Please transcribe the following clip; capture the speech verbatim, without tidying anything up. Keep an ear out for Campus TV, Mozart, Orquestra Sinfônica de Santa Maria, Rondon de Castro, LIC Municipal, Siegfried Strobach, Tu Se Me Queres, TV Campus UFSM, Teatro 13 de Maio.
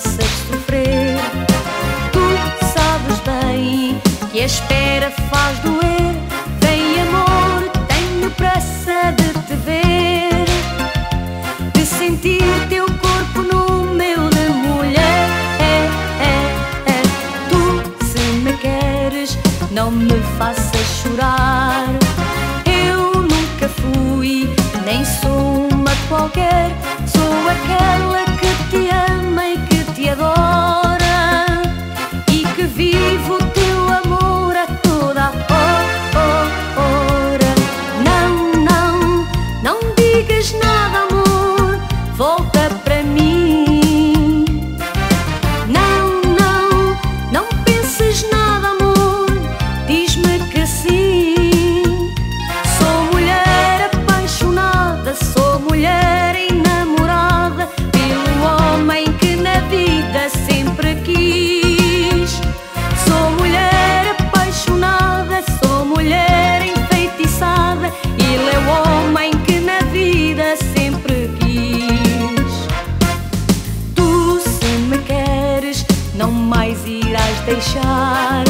faças sofrer. Tu sabes bem que a espera faz doer. Vem amor, tenho pressa de te ver, de sentir teu corpo no meu de mulher. É, é, é. Tu se me queres, não me faças chorar. Eu nunca fui, nem sou uma qualquer. Sou aquela que te ama e que te adora, e que vive o teu amor a toda hora. Não, não, não digas nada amor, volta para mim. Não, não, não penses nada amor, diz-me que sim. Sou mulher apaixonada, sou mulher e não mais irás deixar